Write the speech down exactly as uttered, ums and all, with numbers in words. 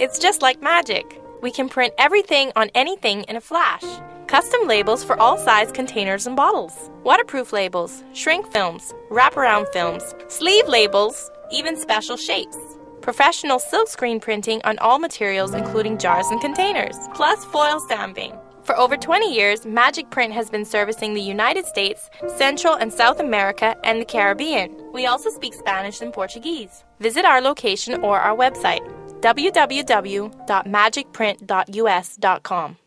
It's just like magic. We can print everything on anything in a flash. Custom labels for all size containers and bottles, waterproof labels, shrink films, wraparound films, sleeve labels, even special shapes. Professional silkscreen printing on all materials including jars and containers, plus foil stamping. For over twenty years, Magic Print has been servicing the United States, Central and South America, and the Caribbean. We also speak Spanish and Portuguese. Visit our location or our website, w w w dot magic print dot u s dot com.